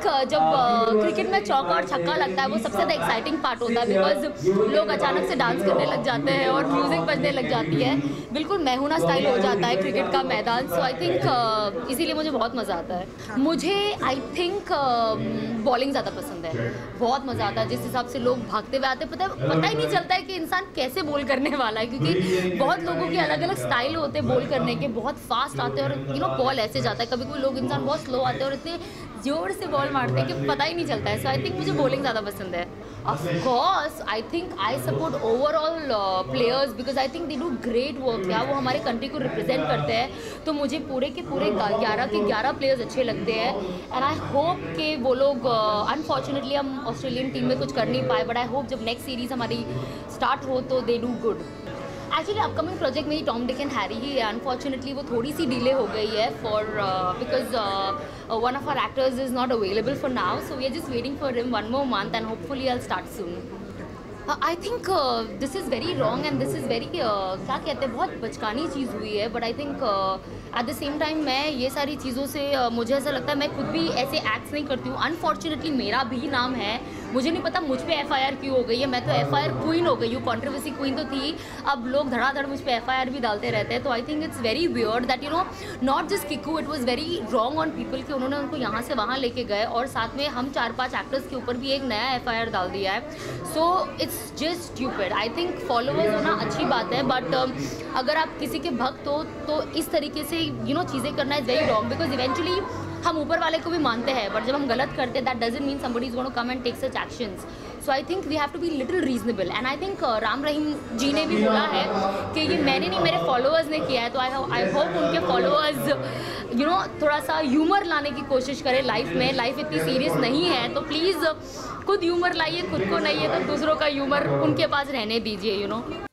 think जब cricket में चौका और छक्का लगता है वो सबसे ज़्यादा एक्साइटिंग पार्ट होता है बिकॉज लोग अचानक से डांस करने लग जाते हैं और म्यूज़िक बजने लग जाती है, बिल्कुल मैहूना स्टाइल हो जाता है क्रिकेट का मैदान। सो आई थिंक इसीलिए मुझे बहुत मज़ा आता है। मुझे आई थिंक बॉलिंग ज़्यादा पसंद है, बहुत मज़ा आता है जिस हिसाब से लोग भागते हुए आते हैं, पता ही नहीं चलता है कि इंसान कैसे बॉल करने वाला है क्योंकि बहुत लोगों के अलग अलग स्टाइल होते हैं बॉल करने के, बहुत फास्ट आते हैं और यू नो बॉल ऐसे जाता है, कभी कोई लोग इंसान बहुत स्लो आते हैं और इतने जोर से बॉल मारते हैं कि पता ही नहीं चलता है। सो आई थिंक मुझे बॉलिंग ज़्यादा पसंद है। Of course I think I support overall players because I think they do great work, या वो हमारे कंट्री को रिप्रेजेंट करते हैं, तो मुझे पूरे के पूरे 11 के 11 प्लेयर्स अच्छे लगते हैं एंड आई होप कि वो लोग, अनफॉर्चुनेटली हम ऑस्ट्रेलियन टीम में कुछ कर नहीं पाए, बट आई होप जब नेक्स्ट सीरीज़ हमारी स्टार्ट हो तो they do good. Actually upcoming project मेरी टॉम डिक एंड हैरी ही है, अनफॉर्चुनेटली वो थोड़ी सी डिले हो गई है for because one of our actors is not available for now, so we are just waiting for him 1 more month and hopefully I will start soon. I think this is very wrong and this is very क्या कहते हैं, बहुत बचकानी चीज़ हुई है, but I think at the same time मैं ये सारी चीज़ों से मुझे ऐसा लगता है मैं खुद भी ऐसे एक्ट्स नहीं करती हूँ। अनफॉर्चुनेटली मेरा भी नाम है, मुझे नहीं पता मुझ पे FIR क्यों हो गई है, मैं तो FIR क्वीन हो गई हूँ, कॉन्ट्रोवर्सी क्वीन तो थी, अब लोग धड़ाधड़ मुझ पे FIR भी डालते रहते हैं। तो I think it's very weird that you know not just Kiku, it was very wrong on people कि उन्होंने उनको यहाँ से वहाँ लेके गए और साथ में हम 4-5 एक्टर्स के ऊपर भी एक नया FIR डाल दिया है। So it's just stupid. I think followers होना अच्छी बात है बट अगर आप किसी के भक्त हो तो इस तरीके से यू नो चीज़ें करना is very wrong because eventually हम ऊपर वाले को भी मानते हैं बट जब हम गलत करते हैं that doesn't mean somebody is going to come and take such actions. So I think we have to be little reasonable and I think Ram Rahim ji ने भी बोला है कि ये मैंने नहीं मेरे फॉलोअर्स ने किया है, तो आई होप उनके फॉलोअर्स यू नो थोड़ा सा ह्यूमर लाने की कोशिश करें लाइफ में। लाइफ इतनी सीरियस नहीं है तो प्लीज़ खुद ह्यूमर लाइए, खुद को नहीं है तो दूसरों का ह्यूमर उनके पास रहने दीजिए यू नो।